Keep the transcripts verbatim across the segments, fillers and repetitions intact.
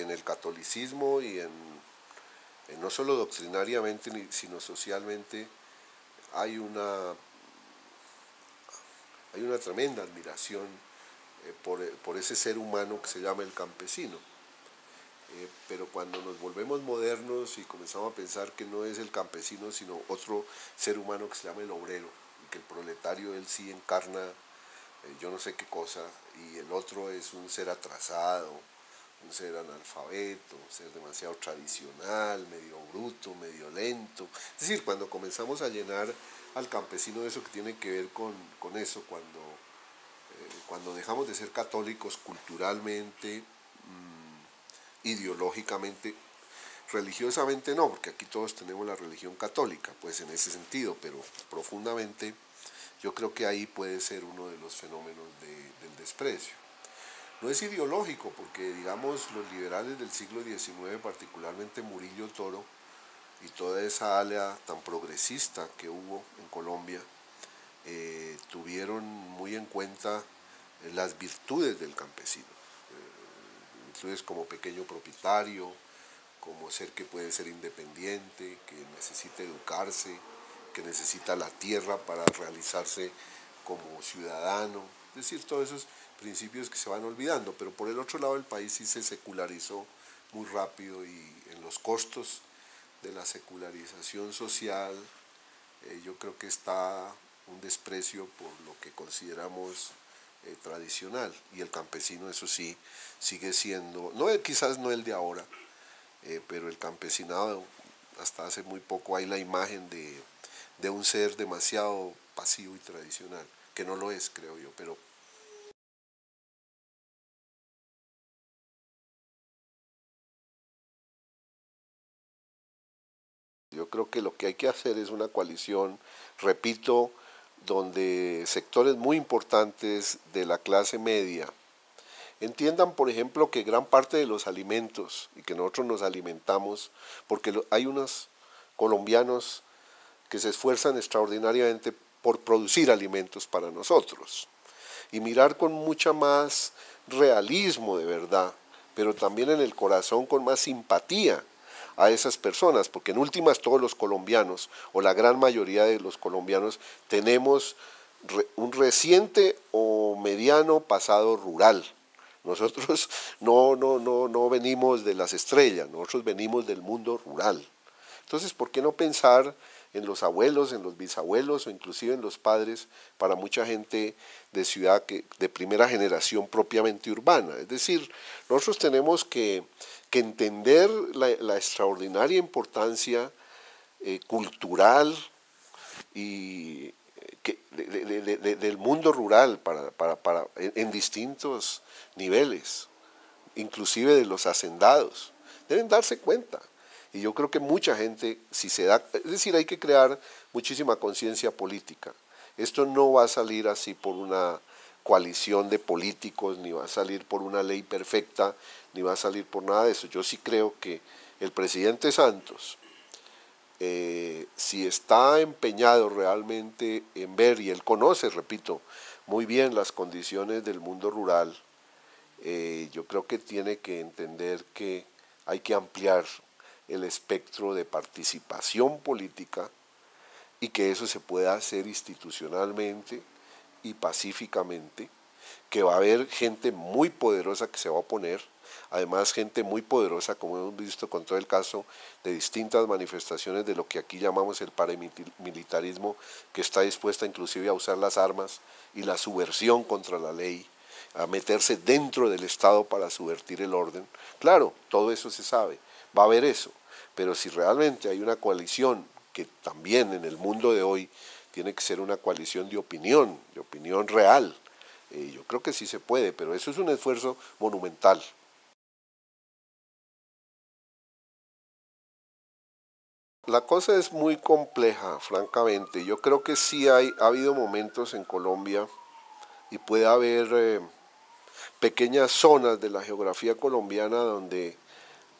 en el catolicismo y en, en no solo doctrinariamente, sino socialmente, hay una, hay una tremenda admiración eh, por, por ese ser humano que se llama el campesino. Eh, pero cuando nos volvemos modernos y comenzamos a pensar que no es el campesino, sino otro ser humano que se llama el obrero, y que el proletario él sí encarna eh, yo no sé qué cosa, y el otro es un ser atrasado, un ser analfabeto, un ser demasiado tradicional, medio bruto, medio lento. Es decir, cuando comenzamos a llenar al campesino de eso que tiene que ver con, con eso, cuando, eh, cuando dejamos de ser católicos culturalmente, mmm, ideológicamente, religiosamente no, porque aquí todos tenemos la religión católica, pues en ese sentido, pero profundamente yo creo que ahí puede ser uno de los fenómenos de, del desprecio. No es ideológico, porque digamos los liberales del siglo diecinueve, particularmente Murillo Toro, y toda esa ala tan progresista que hubo en Colombia, eh, tuvieron muy en cuenta las virtudes del campesino, eh, virtudes como pequeño propietario, como ser que puede ser independiente, que necesita educarse, que necesita la tierra para realizarse como ciudadano, es decir, todos esos principios que se van olvidando. Pero por el otro lado el país sí se secularizó muy rápido, y en los costos de la secularización social, eh, yo creo que está un desprecio por lo que consideramos eh, tradicional, y el campesino, eso sí, sigue siendo, no, quizás no el de ahora, eh, pero el campesinado hasta hace muy poco hay la imagen de, de un ser demasiado pasivo y tradicional, que no lo es, creo yo, pero yo creo que lo que hay que hacer es una coalición, repito, donde sectores muy importantes de la clase media entiendan, por ejemplo, que gran parte de los alimentos, y que nosotros nos alimentamos, porque hay unos colombianos que se esfuerzan extraordinariamente por producir alimentos para nosotros, y mirar con mucha más realismo de verdad, pero también en el corazón con más simpatía a esas personas, porque en últimas todos los colombianos, o la gran mayoría de los colombianos, tenemos re, un reciente o mediano pasado rural. Nosotros no, no, no, no venimos de las estrellas, nosotros venimos del mundo rural. Entonces, ¿por qué no pensar en los abuelos, en los bisabuelos, o inclusive en los padres, para mucha gente de ciudad, que, de primera generación propiamente urbana? Es decir, nosotros tenemos que, que entender la, la extraordinaria importancia eh, cultural y que, de, de, de, de, del mundo rural para, para, para, en, en distintos niveles, inclusive de los hacendados. Deben darse cuenta. Y yo creo que mucha gente, si se da, es decir, hay que crear muchísima conciencia política. Esto no va a salir así por una coalición de políticos, ni va a salir por una ley perfecta, ni va a salir por nada de eso. Yo sí creo que el presidente Santos, eh, si está empeñado realmente en ver, y él conoce, repito, muy bien las condiciones del mundo rural, eh, yo creo que tiene que entender que hay que ampliar el espectro de participación política, y que eso se pueda hacer institucionalmente y pacíficamente, que va a haber gente muy poderosa que se va a oponer, además gente muy poderosa, como hemos visto con todo el caso de distintas manifestaciones de lo que aquí llamamos el paramilitarismo, que está dispuesta inclusive a usar las armas y la subversión contra la ley, a meterse dentro del Estado para subvertir el orden. Claro, todo eso se sabe. Va a haber eso, pero si realmente hay una coalición, que también en el mundo de hoy tiene que ser una coalición de opinión, de opinión real, eh, yo creo que sí se puede, pero eso es un esfuerzo monumental. La cosa es muy compleja, francamente. Yo creo que sí hay, ha habido momentos en Colombia, y puede haber eh, pequeñas zonas de la geografía colombiana donde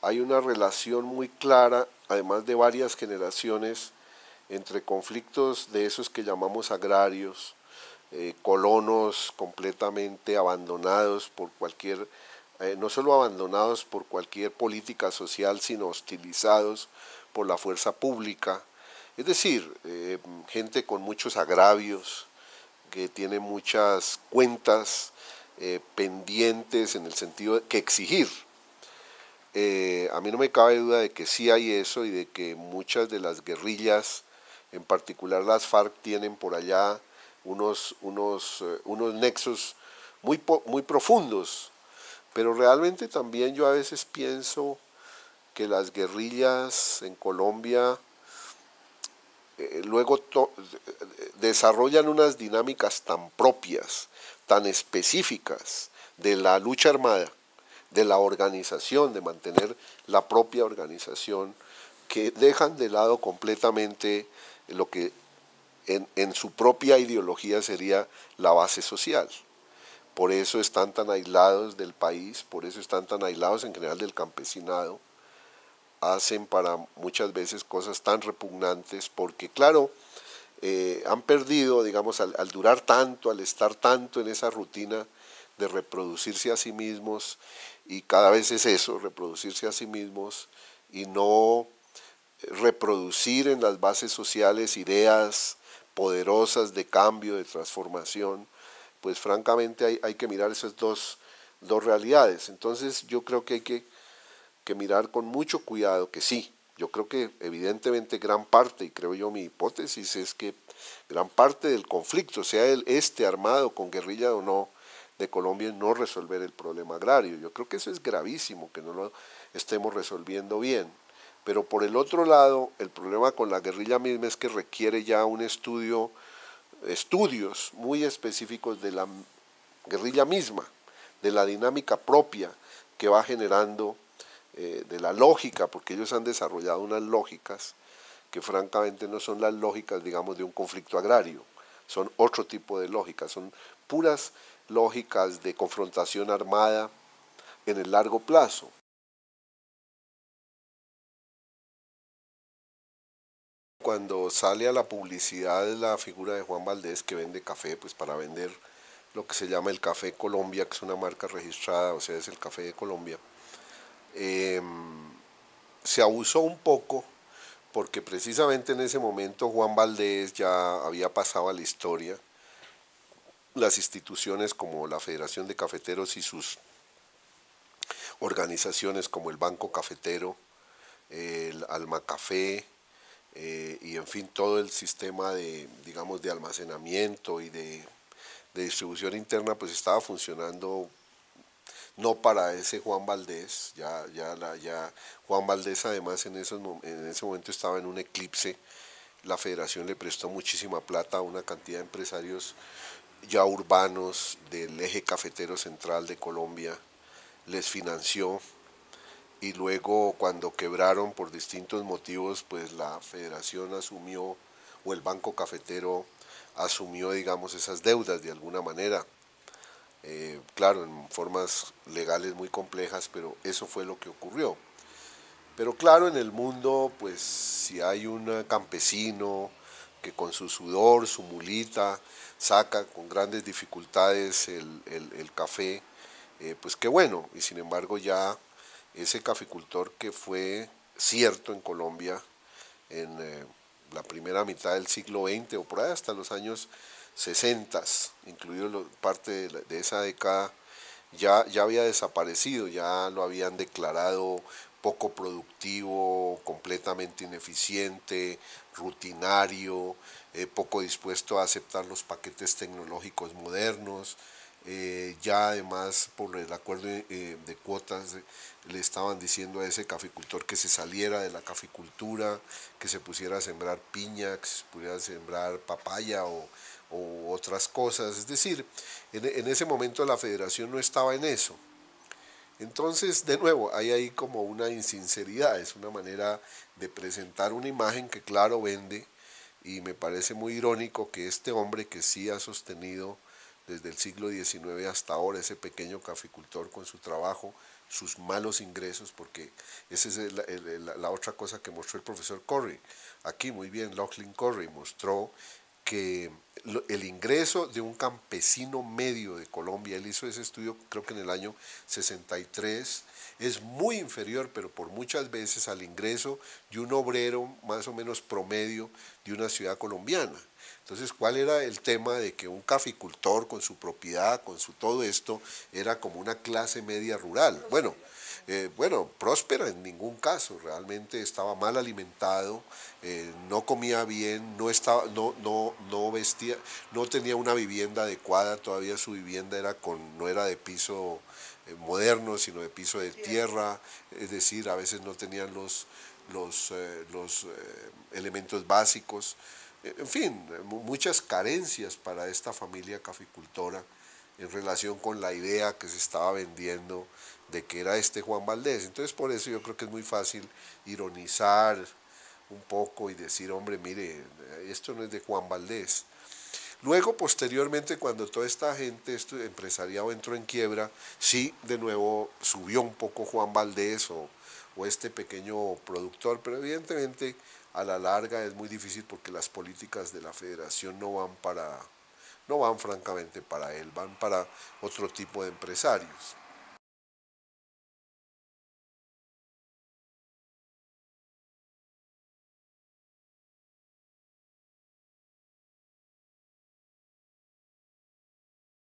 hay una relación muy clara, además de varias generaciones, entre conflictos de esos que llamamos agrarios, eh, colonos completamente abandonados por cualquier eh, no solo abandonados por cualquier política social, sino hostilizados por la fuerza pública, es decir, eh, gente con muchos agravios, que tiene muchas cuentas eh, pendientes en el sentido de que exigir. Eh, a mí no me cabe duda de que sí hay eso y de que muchas de las guerrillas, en particular las FARC, tienen por allá unos, unos, eh, unos nexos muy, muy profundos. Pero realmente también yo a veces pienso que las guerrillas en Colombia eh, luego desarrollan unas dinámicas tan propias, tan específicas de la lucha armada, de la organización, de mantener la propia organización, que dejan de lado completamente lo que en, en su propia ideología sería la base social. Por eso están tan aislados del país, por eso están tan aislados en general del campesinado, hacen para muchas veces cosas tan repugnantes, porque claro, eh, han perdido, digamos, al, al durar tanto, al estar tanto en esa rutina de reproducirse a sí mismos, y cada vez es eso, reproducirse a sí mismos y no reproducir en las bases sociales ideas poderosas de cambio, de transformación, pues francamente hay, hay que mirar esas dos, dos realidades. Entonces yo creo que hay que, que mirar con mucho cuidado, que sí, yo creo que evidentemente gran parte, y creo yo mi hipótesis es que gran parte del conflicto, sea el este armado con guerrilla o no, de Colombia, no resolver el problema agrario. Yo creo que eso es gravísimo, que no lo estemos resolviendo bien. Pero por el otro lado, el problema con la guerrilla misma es que requiere ya un estudio, estudios muy específicos de la guerrilla misma, de la dinámica propia que va generando, eh, de la lógica, porque ellos han desarrollado unas lógicas que francamente no son las lógicas, digamos, de un conflicto agrario, son otro tipo de lógicas, son puras lógicas de confrontación armada en el largo plazo. Cuando sale a la publicidad la figura de Juan Valdés, que vende café, pues para vender lo que se llama el Café Colombia, que es una marca registrada, o sea, es el Café de Colombia, eh, se abusó un poco, porque precisamente en ese momento Juan Valdés ya había pasado a la historia. Las instituciones como la Federación de Cafeteros y sus organizaciones como el Banco Cafetero, el Alma Café, eh, y en fin todo el sistema de, digamos, de almacenamiento y de, de distribución interna, pues estaba funcionando no para ese Juan Valdés, ya, ya, la, ya Juan Valdés además en, esos, en ese momento estaba en un eclipse. La Federación le prestó muchísima plata a una cantidad de empresarios ya urbanos del eje cafetero central de Colombia, les financió, y luego cuando quebraron por distintos motivos, pues la Federación asumió, o el Banco Cafetero asumió, digamos, esas deudas de alguna manera, eh, claro, en formas legales muy complejas, pero eso fue lo que ocurrió. Pero claro, en el mundo, pues si hay un campesino que con su sudor, su mulita, saca con grandes dificultades el, el, el café, eh, pues qué bueno. Y sin embargo ya ese caficultor, que fue cierto en Colombia en eh, la primera mitad del siglo veinte o por ahí hasta los años sesenta, incluido lo, parte de, la, de esa década, ya, ya había desaparecido, ya lo habían declarado poco productivo, completamente ineficiente, rutinario, eh, poco dispuesto a aceptar los paquetes tecnológicos modernos, eh, ya además por el acuerdo eh, de cuotas le estaban diciendo a ese caficultor que se saliera de la caficultura, que se pusiera a sembrar piña, que se pudiera sembrar papaya o, o otras cosas. Es decir, en, en ese momento la Federación no estaba en eso. Entonces, de nuevo, hay ahí como una insinceridad, es una manera de presentar una imagen que claro vende, y me parece muy irónico que este hombre que sí ha sostenido desde el siglo diecinueve hasta ahora, ese pequeño caficultor con su trabajo, sus malos ingresos, porque esa es la, la, la otra cosa que mostró el profesor Currie, aquí muy bien, Loughlin Currie mostró que el ingreso de un campesino medio de Colombia, él hizo ese estudio creo que en el año sesenta y tres, es muy inferior, pero por muchas veces, al ingreso de un obrero más o menos promedio de una ciudad colombiana. Entonces, ¿cuál era el tema de que un caficultor con su propiedad, con su todo esto, era como una clase media rural? Bueno, eh, bueno, próspera en ningún caso, realmente estaba mal alimentado, eh, no comía bien, no, estaba, no, no, no vestía, no tenía una vivienda adecuada, todavía su vivienda era con, no era de piso eh, moderno, sino de piso de tierra, es decir, a veces no tenían los, los, eh, los eh, elementos básicos. En fin, muchas carencias para esta familia caficultora en relación con la idea que se estaba vendiendo de que era este Juan Valdés. Entonces, por eso yo creo que es muy fácil ironizar un poco y decir, hombre, mire, esto no es de Juan Valdés. Luego, posteriormente, cuando toda esta gente, este empresariado entró en quiebra, sí, de nuevo subió un poco Juan Valdés o, o este pequeño productor, pero evidentemente a la larga es muy difícil porque las políticas de la federación no van para, no van francamente para él, van para otro tipo de empresarios.